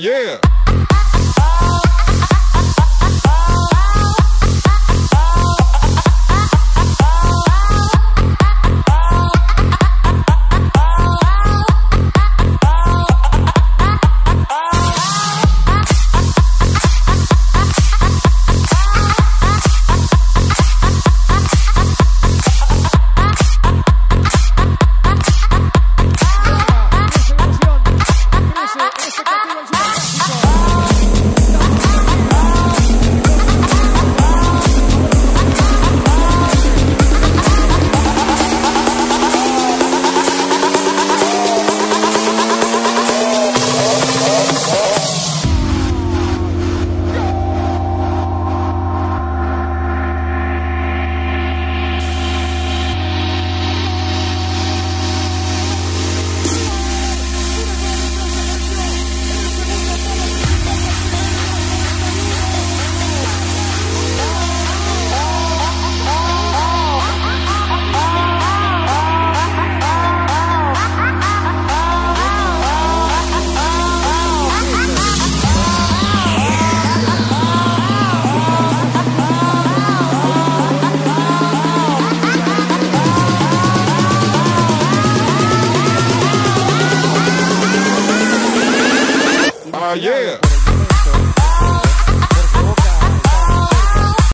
Yeah.